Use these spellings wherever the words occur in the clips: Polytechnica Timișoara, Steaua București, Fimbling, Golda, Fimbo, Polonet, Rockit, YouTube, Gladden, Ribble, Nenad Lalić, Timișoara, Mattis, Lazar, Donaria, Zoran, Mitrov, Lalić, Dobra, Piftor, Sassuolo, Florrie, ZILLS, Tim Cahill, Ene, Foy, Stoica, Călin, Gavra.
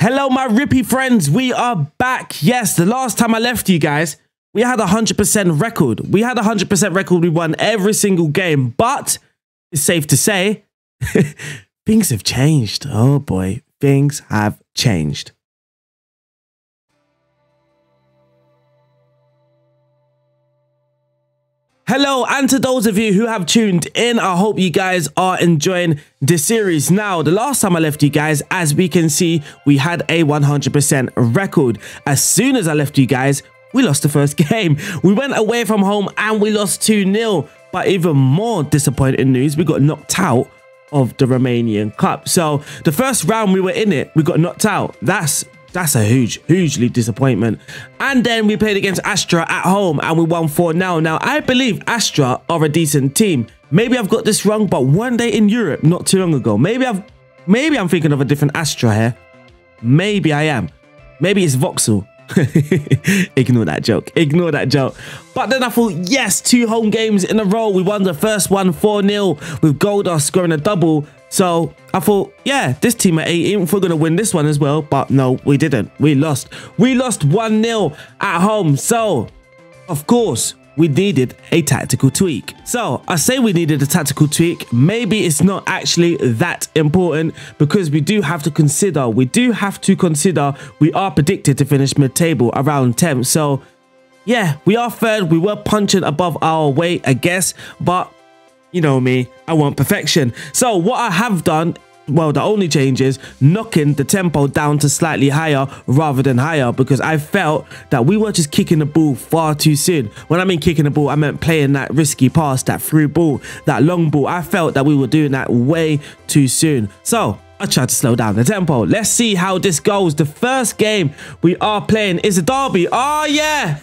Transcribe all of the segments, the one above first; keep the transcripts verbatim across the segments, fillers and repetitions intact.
Hello, my rippy friends. We are back. Yes, the last time I left you guys, we had a one hundred percent record. We had a one hundred percent record. We won every single game. But it's safe to say, things have changed. Oh, boy. Things have changed. Hello, and to those of you who have tuned in, I hope you guys are enjoying this series. Now, the last time I left you guys, as we can see, we had a one hundred percent record. As soon as I left you guys, we lost the first game. We went away from home and we lost two nil. But even more disappointing news, we got knocked out of the Romanian Cup. So, the first round we were in it, we got knocked out. That's That's a huge, hugely disappointment. And then we played against Astra at home and we won four nil. Now, now, I believe Astra are a decent team. Maybe I've got this wrong, but weren't they in Europe not too long ago? Maybe, I've, maybe I'm thinking of a different Astra here. Maybe I am. Maybe it's Vauxhall. Ignore that joke. Ignore that joke. But then I thought, yes, two home games in a row. We won the first one four nil with Golda scoring a double. So I thought, yeah, this team at eighteenth, we're going to win this one as well. But no, we didn't. We lost. We lost one nil at home. So, of course, we needed a tactical tweak. So I say we needed a tactical tweak. Maybe it's not actually that important because we do have to consider, we do have to consider we are predicted to finish mid-table around tenth. So, yeah, we are third. We were punching above our weight, I guess. But you know me, I want perfection. So what I have done, well, the only change is knocking the tempo down to slightly higher rather than higher because I felt that we were just kicking the ball far too soon. When I mean kicking the ball, I meant playing that risky pass, that through ball, that long ball. I felt that we were doing that way too soon. So I tried to slow down the tempo. Let's see how this goes. The first game we are playing is a derby. Oh, yeah.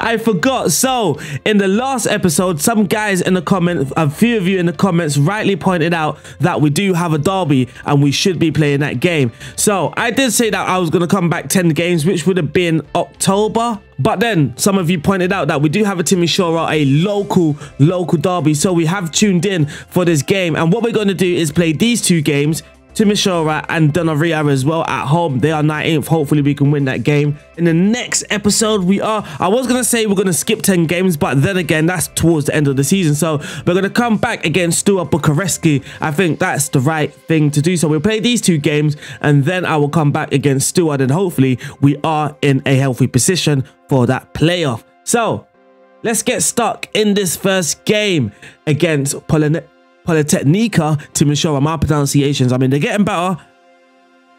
I forgot. So, in the last episode, some guys in the comments, a few of you in the comments, rightly pointed out that we do have a derby and we should be playing that game. So, I did say that I was going to come back ten games, which would have been October. But then, some of you pointed out that we do have a Timișoara, a local, local derby. So, we have tuned in for this game. And what we're going to do is play these two games. Timișoara and Donaria as well at home. They are nineteenth. Hopefully we can win that game. In the next episode we are, I was going to say we're going to skip ten games, but then again that's towards the end of the season. So we're going to come back against Steaua București. I think that's the right thing to do. So we'll play these two games and then I will come back against Steaua and hopefully we are in a healthy position for that playoff. So let's get stuck in this first game against Polonet. Polytechnica, Timișoara, my pronunciations. I mean, they're getting better,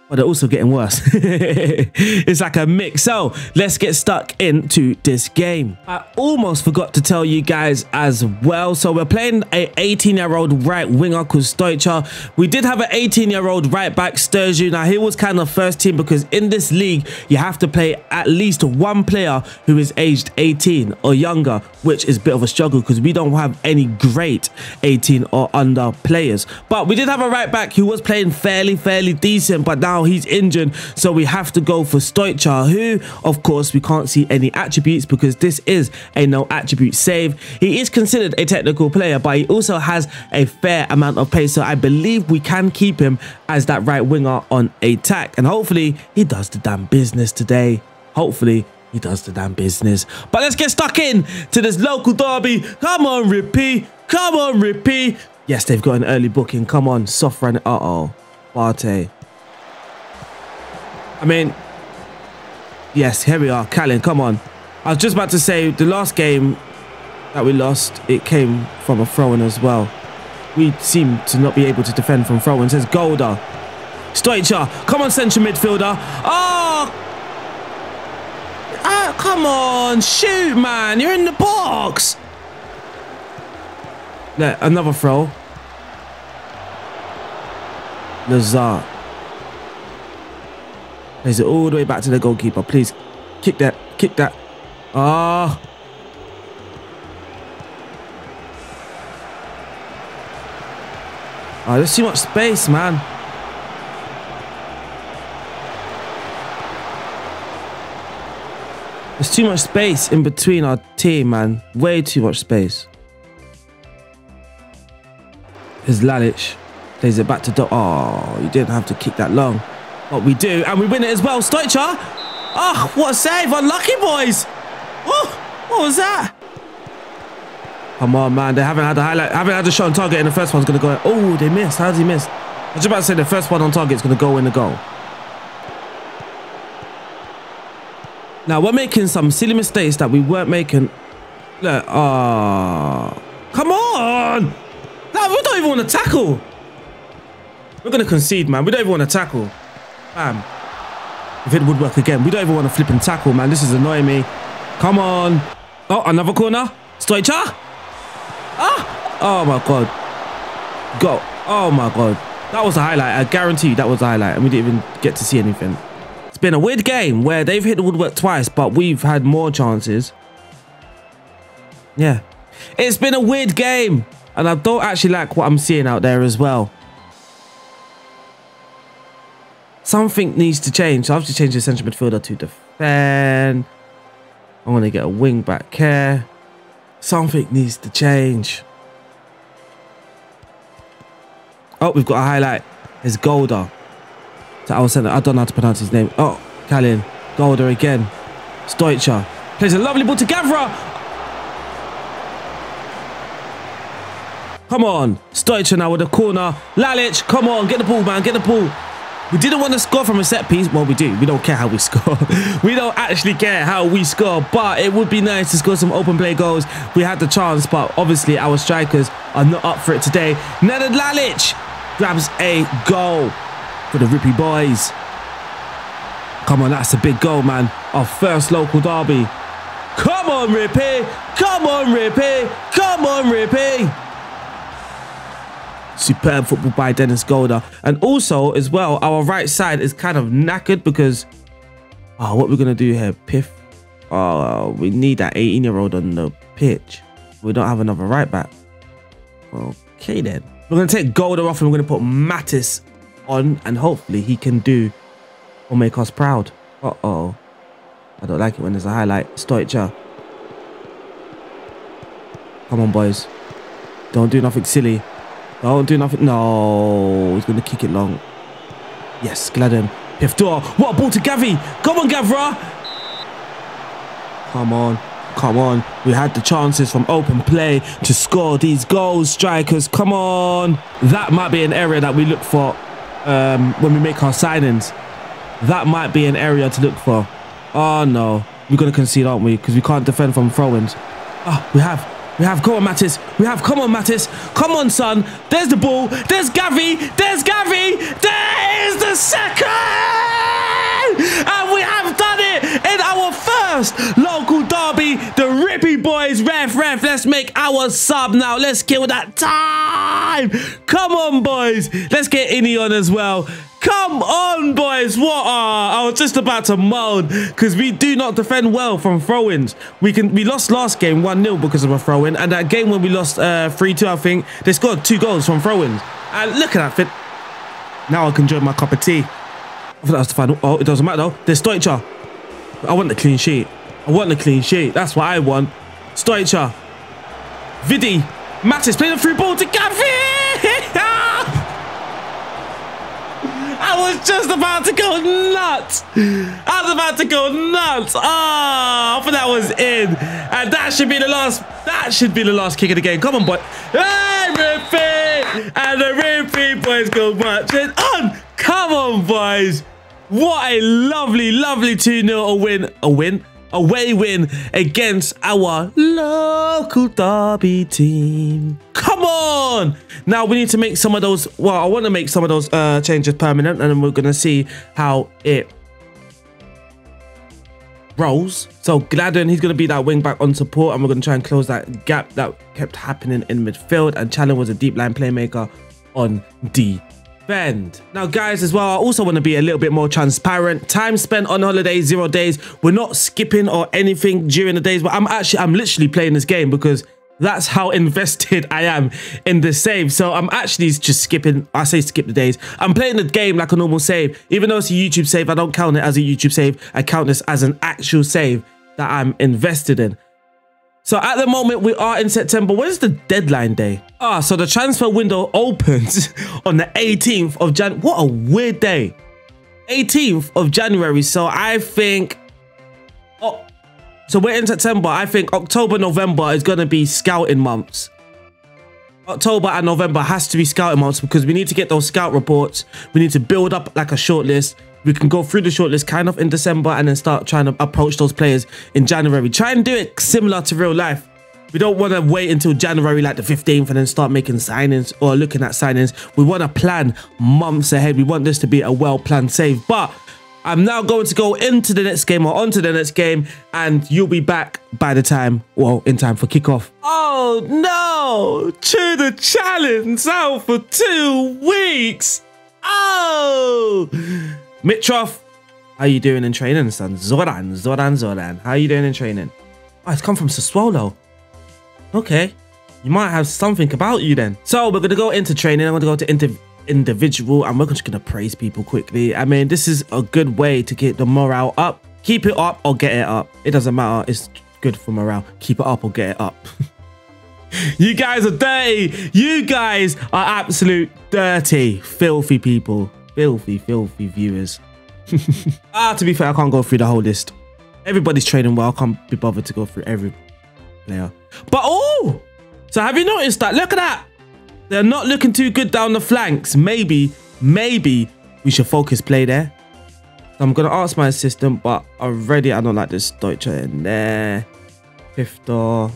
but they're also getting worse. It's like a mix. So let's get stuck into this game. I almost forgot to tell you guys as well. So we're playing an eighteen-year-old right winger called Stoica. We did have an eighteen-year-old right back, Sturgeon. Now, he was kind of first team because in this league, you have to play at least one player who is aged eighteen or younger, which is a bit of a struggle because we don't have any great eighteen or under players. But we did have a right back who was playing fairly, fairly decent, but now he's injured, so we have to go for Stoica, who of course we can't see any attributes because this is a no attribute save. He is considered a technical player, but he also has a fair amount of pace, so I believe we can keep him as that right winger on attack, and hopefully he does the damn business today. Hopefully he does the damn business. But let's get stuck in to this local derby. Come on, repeat. Come on, repeat. Yes, they've got an early booking. Come on, soft run. Uh-oh. Barte. I mean, yes, here we are. Călin, come on. I was just about to say, the last game that we lost, it came from a throw-in as well. We seem to not be able to defend from throw-in. Says Golda. Stoica. Come on, central midfielder. Oh! Ah, come on. Shoot, man. You're in the box. Let, another throw. Lazar. Plays it all the way back to the goalkeeper. Please, kick that, kick that. Ah. Oh. oh, there's too much space, man. There's too much space in between our team, man. Way too much space. Here's Lalić. Plays it back to... Do oh, you didn't have to kick that long. But we do, and we win it as well. Stoica. Oh, what a save. Unlucky, boys. Oh, what was that? Come on, man. They haven't had the highlight. Haven't had the shot on target, and the first one's going to go in. Oh, they missed. How's he miss? I was about to say the first one on target is going to go in the goal. Now, we're making some silly mistakes that we weren't making. Look. Oh. Come on. No, we don't even want to tackle. We're going to concede, man. We don't even want to tackle. Bam. If it would work again. We don't even want to flip and tackle, man. This is annoying me. Come on. Oh, another corner. Stoica. Ah. Oh, my God. Go. Oh, my God. That was a highlight. I guarantee you that was a highlight. And we didn't even get to see anything. It's been a weird game where they've hit the woodwork twice, but we've had more chances. Yeah. It's been a weird game. And I don't actually like what I'm seeing out there as well. Something needs to change. So I have to change the central midfielder to defend. I'm going to get a wing back here. Something needs to change. Oh, we've got a highlight. It's Golda. So I, was I don't know how to pronounce his name. Oh, Călin. Golda again. Stoica. Plays a lovely ball to Gavra. Come on. Stoica now with a corner. Lalić, come on. Get the ball, man. Get the ball. We didn't want to score from a set piece. Well, we do. We don't care how we score. We don't actually care how we score. But it would be nice to score some open play goals. We had the chance, but obviously our strikers are not up for it today. Nenad Lalić grabs a goal for the Rippy boys. Come on, that's a big goal, man. Our first local derby. Come on, Rippy. Come on, Rippy. Come on, Rippy. Superb football by Dennis Golda. And also, as well, our right side is kind of knackered because... Oh, what we're going to do here? Piff. Oh, we need that eighteen-year-old on the pitch. We don't have another right back. Okay, then. We're going to take Golda off and we're going to put Mattis on. And hopefully he can do or make us proud. Uh-oh. I don't like it when there's a highlight. Stoica. Come on, boys. Don't do nothing silly. Don't do nothing. No, he's going to kick it long. Yes, Gladden. Piftor. What a ball to Gavi. Come on, Gavra. Come on. Come on. We had the chances from open play to score these goals, strikers. Come on. That might be an area that we look for um, when we make our signings. That might be an area to look for. Oh, no. We're going to concede, aren't we? Because we can't defend from throw-ins. Ah, we have. We have, come on, Mattis. We have, come on, Mattis. Come on, son. There's the ball. There's Gavi. There's Gavi. There is the second. And we have done it in our first local derby. The Rippy boys. Ref, ref. Let's make our sub now. Let's kill that time. Come on, boys. Let's get Ene on as well. Come on, boys. What? Oh, I was just about to moan because we do not defend well from throw-ins. We can. We lost last game one nil because of a throw-in. And that game when we lost uh, three two, I think, they scored two goals from throw-ins. And look at that fit. Now I can enjoy my cup of tea. I thought that was the final. Oh, it doesn't matter though. There's Stoica. I want the clean sheet. I want the clean sheet. That's what I want. Stoica. Vidi. Mattis playing a through ball to Gavi. I was just about to go nuts. I was about to go nuts. Ah, oh, but that was in. And that should be the last, that should be the last kick of the game. Come on, boy. Hey, Rippy! And the Rippy boys go marching on. Come on, boys. What a lovely, lovely two nil win. A win? Away win against our local derby team. Come on! Now we need to make some of those. Well, I want to make some of those uh, changes permanent, and then we're gonna see how it rolls. So Gladden, he's gonna be that wing back on support, and we're gonna try and close that gap that kept happening in midfield. And Călin was a deep line playmaker on D. Bend. Now, guys, as well, I also want to be a little bit more transparent. Time spent on holiday, zero days. We're not skipping or anything during the days, but I'm actually, I'm literally playing this game because that's how invested I am in the save. So I'm actually just skipping. I say skip the days. I'm playing the game like a normal save. Even though it's a YouTube save, I don't count it as a YouTube save. I count this as an actual save that I'm invested in. So at the moment, we are in September. When's the deadline day? Ah, so the transfer window opens on the eighteenth of January. What a weird day. eighteenth of January, so I think, oh, so we're in September. I think October, November is going to be scouting months. October and November has to be scouting months because we need to get those scout reports. We need to build up like a shortlist. We can go through the shortlist kind of in December and then start trying to approach those players in January. Try and do it similar to real life. We don't want to wait until January like the fifteenth and then start making signings or looking at signings. We want to plan months ahead. We want this to be a well-planned save. But I'm now going to go into the next game or onto the next game, and you'll be back by the time, well, in time for kickoff. Oh no! Tudor challenge out for two weeks. Oh, Mitrov, how you doing in training, son? Zoran, Zoran, Zoran, how you doing in training? Oh, it's come from Sassuolo. Okay, you might have something about you then. So we're going to go into training. I'm going to go to inter individual and we're just going to praise people quickly. I mean, this is a good way to get the morale up. Keep it up or get it up. It doesn't matter. It's good for morale. Keep it up or get it up. You guys are dirty. You guys are absolute dirty, filthy people. Filthy, filthy viewers. Ah, to be fair, I can't go through the whole list. Everybody's training well. I can't be bothered to go through every player. But oh, so have you noticed that? Look at that. They're not looking too good down the flanks. Maybe, maybe we should focus play there. I'm going to ask my assistant, but already I don't like this Stoica in there. Piftor.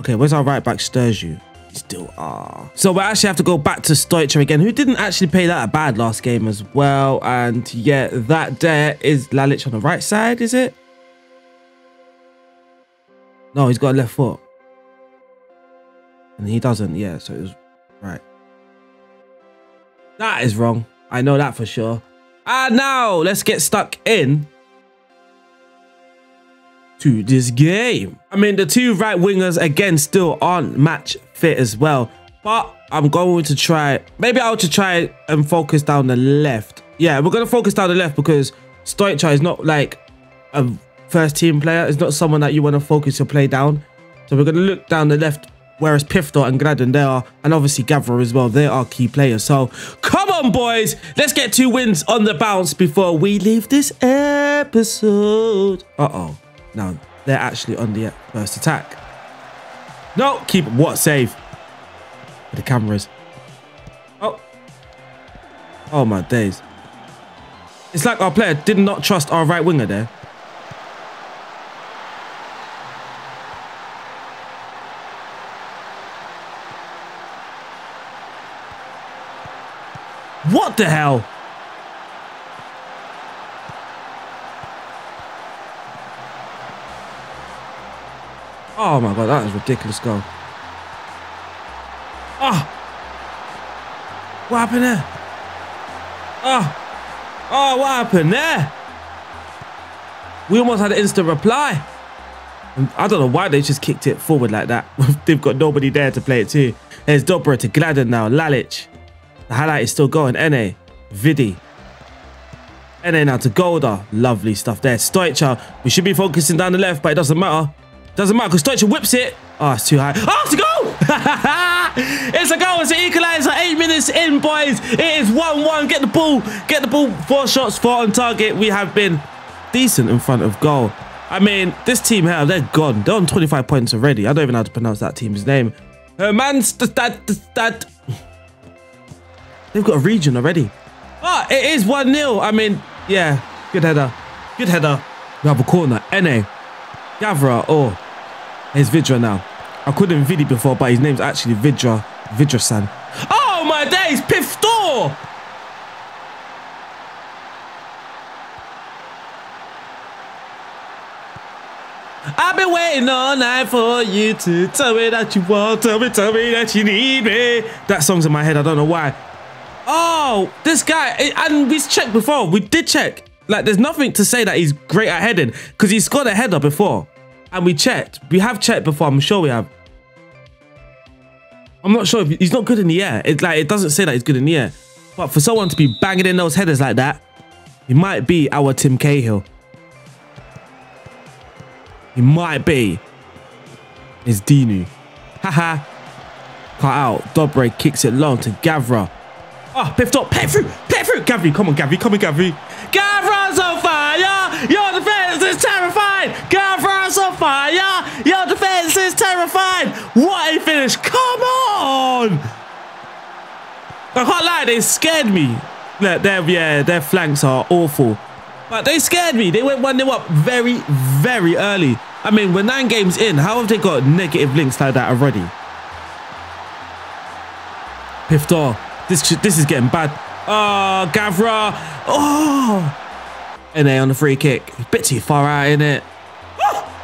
Okay, where's our right back Sturgeon? Still are. So we actually have to go back to Stoica again, who didn't actually play that bad last game as well. And yeah, that there is Lalić on the right side, is it? No, he's got a left foot. And he doesn't, yeah, so it was right. That is wrong. I know that for sure. And now let's get stuck in to this game. I mean, the two right wingers, again, still aren't match fit as well. But I'm going to try, maybe I'll just try and focus down the left. Yeah, we're going to focus down the left because Stoica is not like a first team player. It's not someone that you want to focus your play down. So we're going to look down the left, whereas Piftor and Gladden, they are, and obviously Gavra as well, they are key players. So come on, boys, let's get two wins on the bounce before we leave this episode. Uh-oh, no, they're actually on the first attack. No, keep what save for the cameras. Oh, oh my days. It's like our player did not trust our right winger there. What the hell? Oh my god, that is a ridiculous goal. Oh! What happened there? Oh! Oh, what happened there? We almost had an instant reply. And I don't know why they just kicked it forward like that. They've got nobody there to play it to. There's Dobra to Gladden now, Lalić. The highlight is still going. Ene, Vidi. Ene now to Golda. Lovely stuff there. Stoica. We should be focusing down the left, but it doesn't matter. Doesn't matter because Stoica whips it. Oh, it's too high. Oh, it's a goal! It's a goal. It's an equalizer. Eight minutes in, boys. It is one one. Get the ball. Get the ball. Four shots, four on target. We have been decent in front of goal. I mean, this team here, they're gone. They're on twenty-five points already. I don't even know how to pronounce that team's name. Herman's that that. They've got a region already. But it is one nil. I mean, yeah, good header. Good header. We have a corner. Ene. Gavra. Oh, here's Vidra now. I called him Vidi before, but his name's actually Vidra. Vidra-san. Oh, my days. Piftor. I've been waiting all night for you to tell me that you want. Tell me, tell me that you need me. That song's in my head. I don't know why. Oh, this guy, and we checked before. We did check. Like, there's nothing to say that he's great at heading because he scored a header before. And we checked. We have checked before. I'm sure we have. I'm not sure. If he's not good in the air. It's like, it doesn't say that he's good in the air. But for someone to be banging in those headers like that, he might be our Tim Cahill. He might be. It's Dinu. Haha. Cut out. Dobre kicks it long to Gavra. Oh, Piftor, play through, play through. Gavri, come on, Gavri, come on, Gavri. Gavra's on fire. Your defense is terrified. Gavra's on fire. Your defense is terrified. What a finish. Come on. I can't lie, they scared me. Their, their, yeah, their flanks are awful. But they scared me. They went one nil up very, very early. I mean, we're nine games in. How have they got negative links like that already? Piftor, this this is getting bad. Oh, Gavra. Oh. Ene on the free kick. A bit too far out, isn't it? Oh.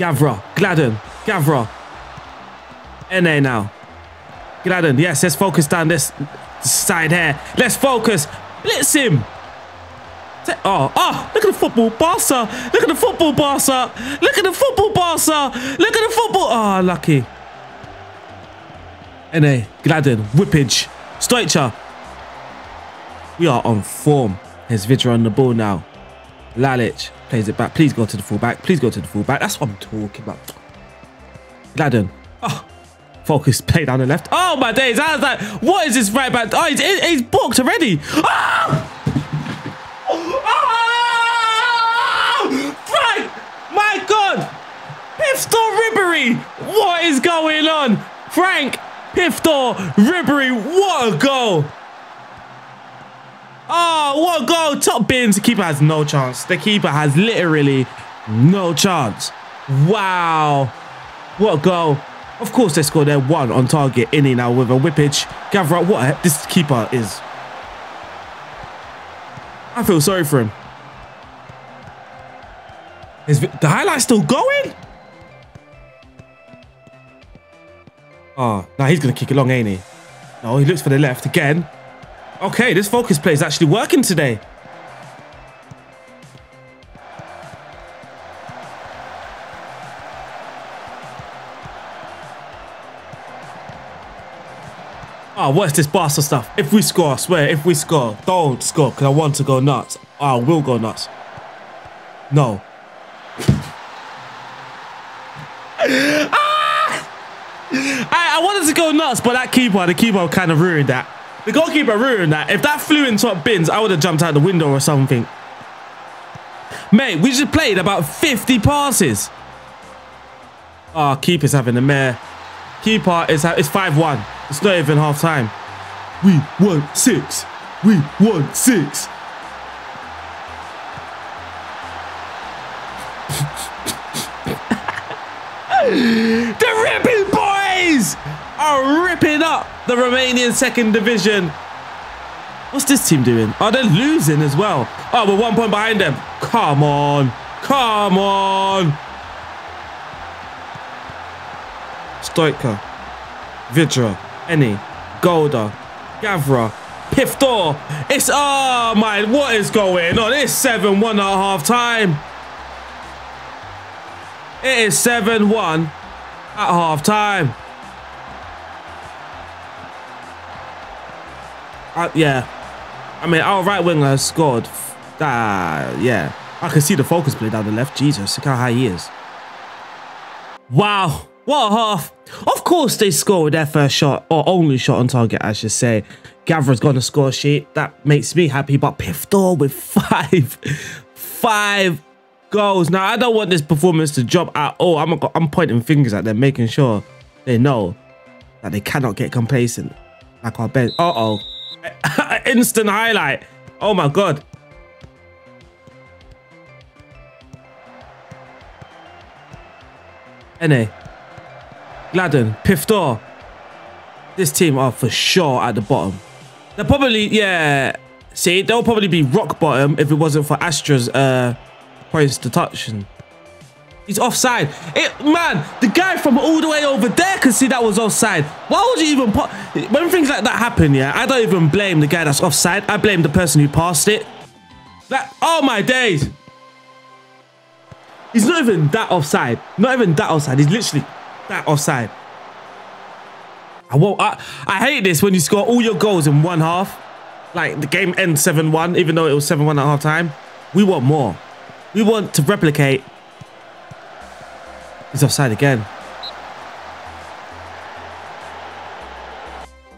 Gavra. Gladden. Gavra. Ene now. Gladden. Yes, let's focus down this side here. Let's focus. Blitz him. Oh, oh, look at the football, Barca. Look at the football, Barca. Look at the football, Barca. Look at the football. Oh, lucky. Ene, Gladden, whippage. Stoica. We are on form. Here's Vidra on the ball now. Lalić plays it back. Please go to the fullback. Please go to the fullback. That's what I'm talking about. Gladden. Oh, focus, play down the left. Oh, my days. I was like, what is this right back? Oh, he's, he's booked already. Oh! What is going on? Frank, Piftor, Ribery, what a goal. Oh, what a goal. Top bins. The keeper has no chance. The keeper has literally no chance. Wow. What a goal. Of course, they scored their one on target. Ine now with a whippage. Gavra, what a, this keeper is. I feel sorry for him. Is the highlight still going? Oh, now he's going to kick it long, ain't he? No, he looks for the left again. Okay, this focus play is actually working today. Oh, what's this Barca stuff? If we score, I swear, if we score, don't score because I want to go nuts. I will go nuts. No. I, I wanted to go nuts, but that keeper, the keeper kind of ruined that. The goalkeeper ruined that. If that flew in top bins, I would have jumped out the window or something. Mate, we just played about fifty passes. Oh, keeper's having a mare. Keeper is it's five one. It's not even half time. We won six. We won six. The ripping boys are ripping up the Romanian second division. What's this team doing? Oh, they're losing as well. Oh, we're one point behind them. Come on. Come on. Stoica. Vidra. Ene. Golda. Gavra. Piftor. It's... Oh, my. What is going on? It's seven one at half-time. It is seven one at half time. Uh, yeah. I mean, our right winger has scored. Uh, yeah. I can see the focus play down the left. Jesus, look how high he is. Wow. What a half. Of course, they scored with their first shot, or only shot on target, I should say. Gavra's got a score sheet. That makes me happy. But Piftor with five. Five. Goals. Now, I don't want this performance to drop at all. I'm, I'm pointing fingers at them, making sure they know that they cannot get complacent. Like our bench. Uh-oh. Instant highlight. Oh, my God. Ene. Gladden. Piftor. This team are for sure at the bottom. They're probably, yeah. See, they'll probably be rock bottom if it wasn't for Astra's, uh... points to touch, and he's offside. It man, the guy from all the way over there could see that was offside. Why would you even put when things like that happen? Yeah, I don't even blame the guy that's offside. I blame the person who passed it. That oh my days, he's not even that offside. Not even that offside. He's literally that offside. I won't. I, I hate this when you score all your goals in one half. Like the game ends seven one, even though it was seven one at half time. We want more. We want to replicate. He's offside again.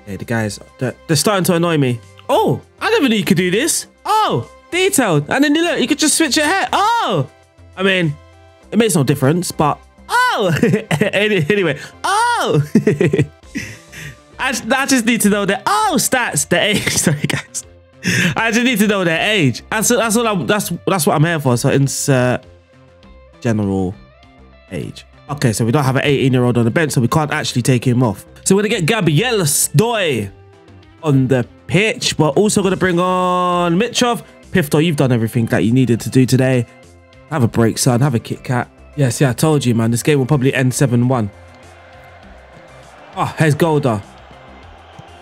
Okay, the guys, they're, they're starting to annoy me. Oh, I never knew you could do this. Oh, detailed. And then you look, you could just switch your hair. Oh, I mean, it makes no difference, but oh, anyway, oh, I, I just need to know their oh stats, their age. Sorry, guys, I just need to know their age. That's that's what I'm, that's that's what I'm here for. So insert general age. Okay, so we don't have an eighteen year old on the bench, so we can't actually take him off. So we're gonna get Gabriela Stoy on the pitch. We're also gonna bring on Mitrov. Piftor, you've done everything that you needed to do today. Have a break, son. Have a Kit Kat. Yeah, see, I told you, man. This game will probably end seven one. Oh, here's Golda.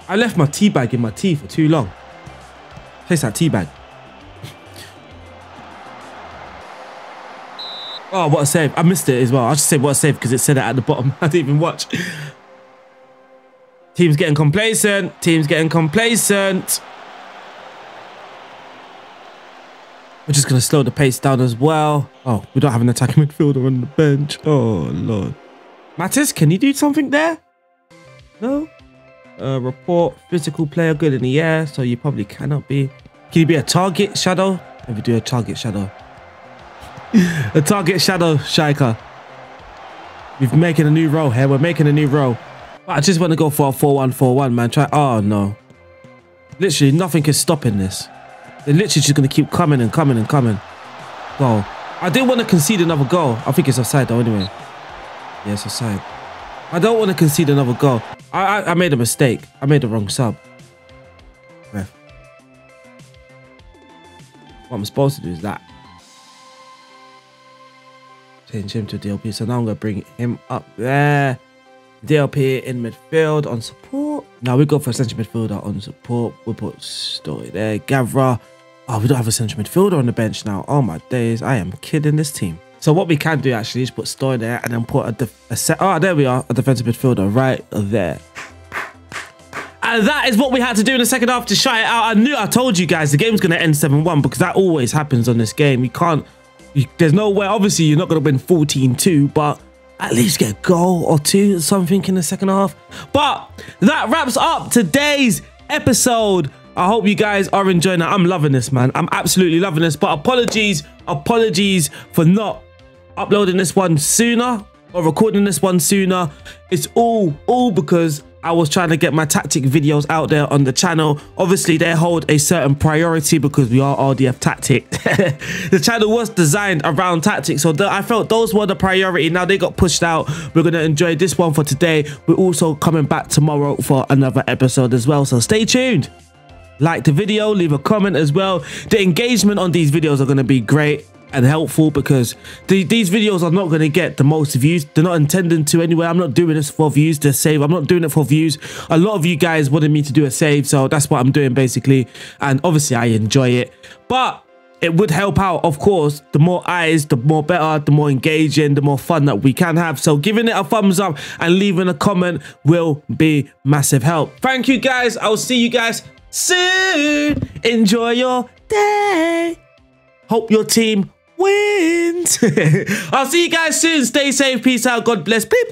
I left my tea bag in my tea for too long. Place that tea bag. Oh, what a save. I missed it as well. I just said what a save because it said it at the bottom. I didn't even watch. Team's getting complacent. Team's getting complacent. We're just going to slow the pace down as well. Oh, we don't have an attacking midfielder on the bench. Oh, Lord. Mattis, can you do something there? No? Uh, report. Physical player good in the air, so you probably cannot be. Can you be a target shadow? Maybe do a target shadow. A target shadow striker. We're making a new role here. We're making a new role. I just want to go for a four one four one, man. Try. Oh, no. Literally, nothing is stopping this. They're literally just going to keep coming and coming and coming. Goal. I didn't want to concede another goal. I think it's offside, though, anyway. Yeah, it's offside. I don't want to concede another goal. I, I, I made a mistake. I made the wrong sub. Ref. What I'm supposed to do is that. Change him to D L P. So now I'm going to bring him up there. D L P in midfield on support. Now we go for a central midfielder on support. We'll put Story there. Gavra. Oh, we don't have a central midfielder on the bench now. Oh my days. I am kidding this team. So what we can do actually is put Story there and then put a, def a set. Oh, there we are. A defensive midfielder right there. And that is what we had to do in the second half to shout it out. I knew, I told you guys, the game's going to end seven one because that always happens on this game. You can't, you, there's no way, obviously you're not going to win fourteen two, but at least get a goal or two, something in the second half. But that wraps up today's episode. I hope you guys are enjoying it. I'm loving this, man. I'm absolutely loving this. But apologies, apologies for not uploading this one sooner or recording this one sooner. It's all, all because I was trying to get my tactic videos out there on the channel. Obviously, they hold a certain priority because we are R D F tactic. The channel was designed around tactics, so I felt those were the priority. Now they got pushed out. We're going to enjoy this one for today. We're also coming back tomorrow for another episode as well, so stay tuned. Like the video, leave a comment as well. The engagement on these videos are going to be great and helpful because the, these videos are not going to get the most views. They're not intending to anyway. I'm not doing this for views to save. I'm not doing it for views. A lot of you guys wanted me to do a save, so that's what I'm doing basically. And obviously I enjoy it, but it would help out, of course. The more eyes, the more better, the more engaging, the more fun that we can have. So giving it a thumbs up and leaving a comment will be massive help. Thank you guys. I'll see you guys soon. Enjoy your day. Hope your team wins. I'll see you guys soon. Stay safe. Peace out. God bless. Beep.